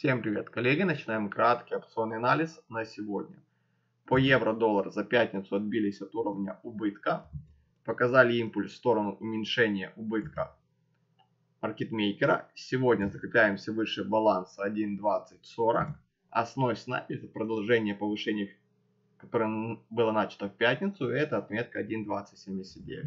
Всем привет, коллеги! Начинаем краткий опционный анализ на сегодня. По евро-доллар за пятницу отбились от уровня убытка, показали импульс в сторону уменьшения убытка маркетмейкера. Сегодня закрепляемся выше баланса 1.2040, основной снаппель — это продолжение повышения, которое было начато в пятницу, это отметка 1.2079.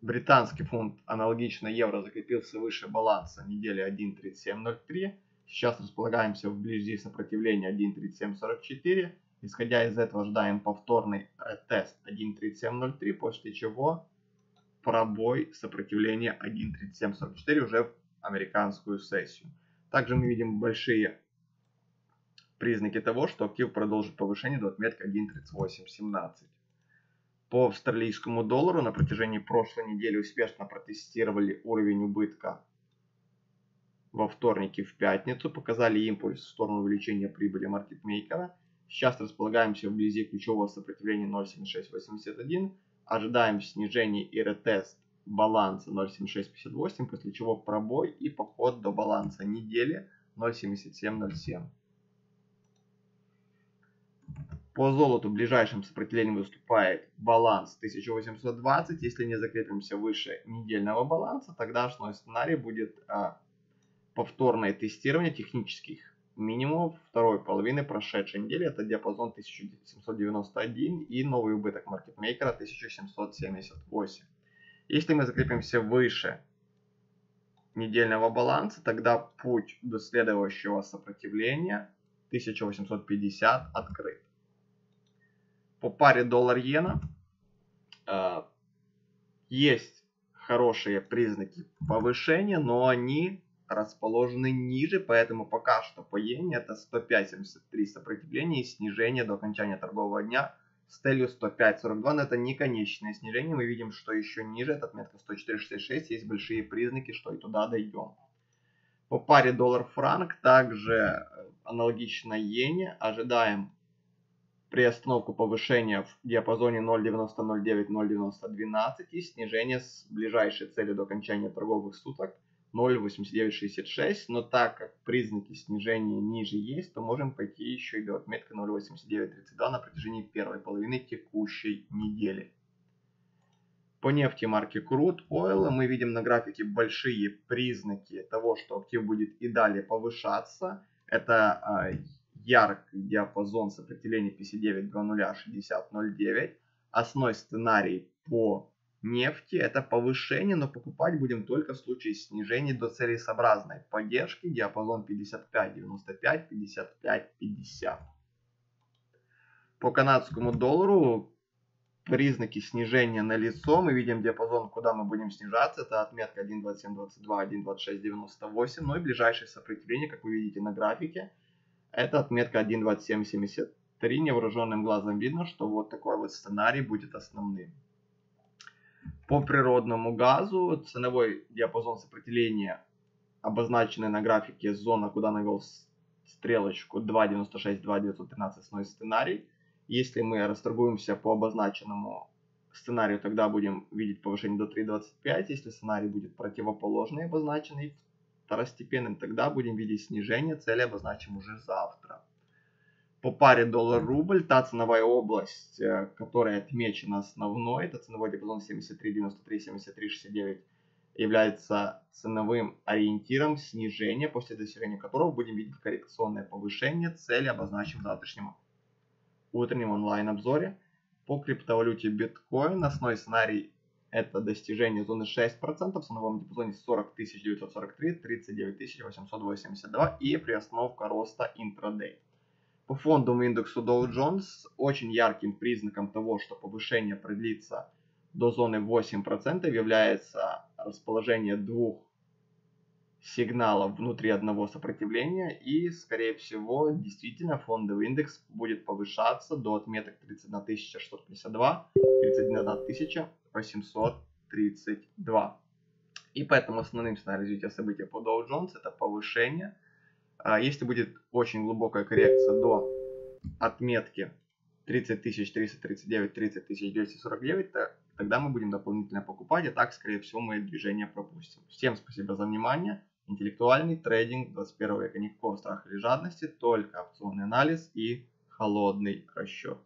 Британский фунт аналогично евро закрепился выше баланса недели 1.3703. Сейчас располагаемся вблизи сопротивления 1.3744. Исходя из этого ожидаем повторный тест 1.3703, после чего пробой сопротивления 1.3744 уже в американскую сессию. Также мы видим большие признаки того, что актив продолжит повышение до отметки 1.3817. По австралийскому доллару на протяжении прошлой недели успешно протестировали уровень убытка во вторник и в пятницу. Показали импульс в сторону увеличения прибыли маркетмейкера. Сейчас располагаемся вблизи ключевого сопротивления 0.7681. Ожидаем снижение и ретест баланса 0.7658, после чего пробой и поход до баланса недели 0.7707. По золоту ближайшим сопротивлением выступает баланс 1820. Если не закрепимся выше недельного баланса, тогда основной сценарий будет повторное тестирование технических минимумов второй половины прошедшей недели. Это диапазон 1791 и новый убыток маркетмейкера 1778. Если мы закрепимся выше недельного баланса, тогда путь до следующего сопротивления 1850 открыт. По паре доллар-иена есть хорошие признаки повышения, но они расположены ниже, поэтому пока что по иене это 105.73 сопротивление и снижение до окончания торгового дня с целью 105.42, но это не конечное снижение, мы видим, что еще ниже, это отметка 104.66, есть большие признаки, что и туда дойдем. По паре доллар-франк также аналогично иене, ожидаем приостановку повышения в диапазоне 0.9009-0.9012 и снижение с ближайшей цели до окончания торговых суток 0.8966, но так как признаки снижения ниже есть, то можем пойти еще и до отметки 0.8932 на протяжении первой половины текущей недели. По нефти марки Crude Oil мы видим на графике большие признаки того, что актив будет и далее повышаться. Это яркий диапазон сопротивления 59.00-60.09. Основной сценарий по нефти — это повышение, но покупать будем только в случае снижения до целесообразной поддержки. Диапазон 55.95-55.50. По канадскому доллару признаки снижения налицо. Мы видим диапазон, куда мы будем снижаться. Это отметка 1.2722, 1.2698. Ну и ближайшее сопротивление, как вы видите на графике, это отметка 1.2773, невооруженным глазом видно, что вот такой вот сценарий будет основным. По природному газу ценовой диапазон сопротивления, обозначенный на графике зона, куда навел стрелочку 2.96-2.913, основной сценарий. Если мы расторгуемся по обозначенному сценарию, тогда будем видеть повышение до 3.25. Если сценарий будет противоположный, обозначенный второстепенным, тогда будем видеть снижение, цели обозначим уже завтра. По паре доллар-рубль, та ценовая область, которая отмечена основной, это ценовой диапазон 73.93-73.69, является ценовым ориентиром снижения, после достижения которого будем видеть коррекционное повышение, цели обозначим в завтрашнем утреннем онлайн-обзоре. По криптовалюте биткоин основной сценарий — это достижение зоны 6%, в ценовом диапазоне 40 943, 39 882 и приостановка роста Intraday. По фондовому индексу Dow Jones очень ярким признаком того, что повышение продлится до зоны 8%, является расположение двух сигналов внутри одного сопротивления. И, скорее всего, действительно фондовый индекс будет повышаться до отметок 31 652, 31 тысяча. 832. И поэтому основным сценарием развития события по Dow Jones — это повышение. Если будет очень глубокая коррекция до отметки 30 339, 30 949, тогда мы будем дополнительно покупать, а так, скорее всего, мы движение пропустим. Всем спасибо за внимание. Интеллектуальный трейдинг 21 века. Никакого страха или жадности, только опционный анализ и холодный расчет.